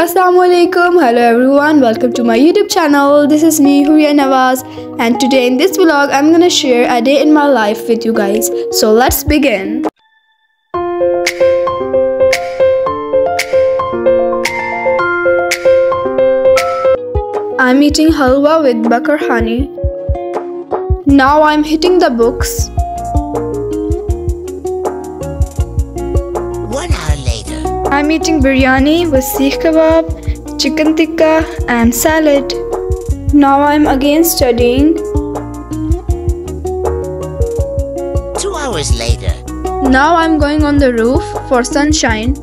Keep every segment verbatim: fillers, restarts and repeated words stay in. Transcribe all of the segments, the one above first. Assalamualaikum. Hello everyone, welcome to my YouTube channel. This is me, Hooria Nawaz, and today in this vlog I'm gonna share a day in my life with you guys. So let's begin. I'm eating halwa with bakar honey. Now I'm hitting the books. One hour later, I'm eating biryani with seekh kebab, chicken tikka and salad. Now I'm again studying. Two hours later, now I'm going on the roof for sunshine.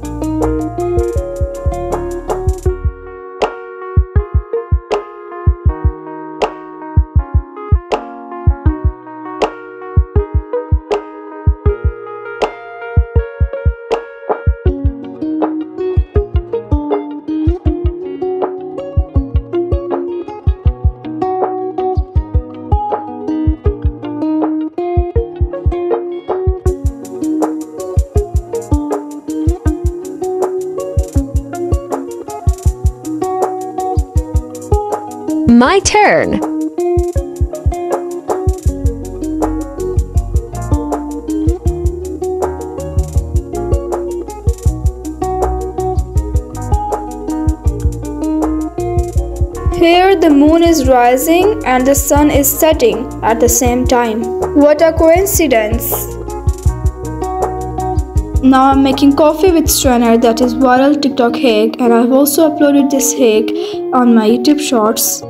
My turn. Here the moon is rising and the sun is setting at the same time. What a coincidence! Now I'm making coffee with strainer that is viral TikTok hack, and I've also uploaded this hack on my YouTube Shorts.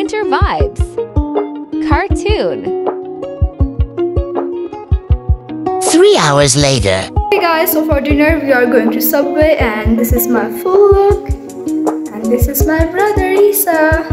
Winter vibes. Cartoon. Three hours later. Hey guys, so for dinner we are going to Subway, and this is my full look, and this is my brother Isa.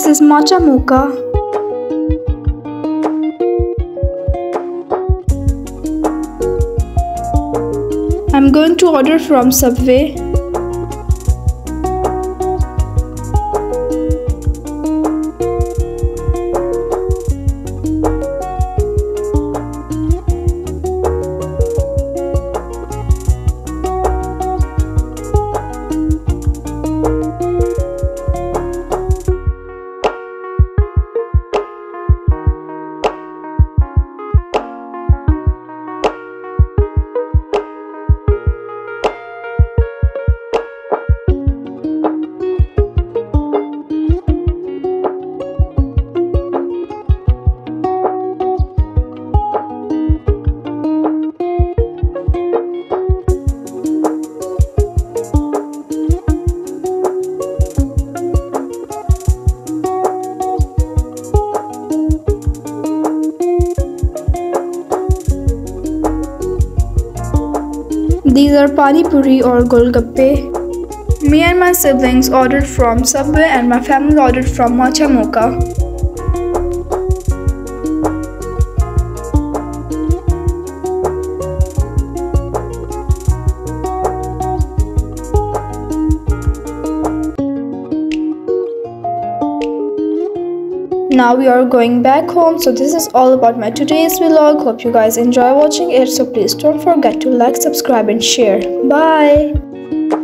This is Mucha Mocha. I'm going to order from Subway. These are pani puri or golgappe. Me and my siblings ordered from Subway and my family ordered from Mucha Mocha. Now we are going back home. So this is all about my today's vlog. Hope you guys enjoy watching it. So please don't forget to like, subscribe and share. Bye.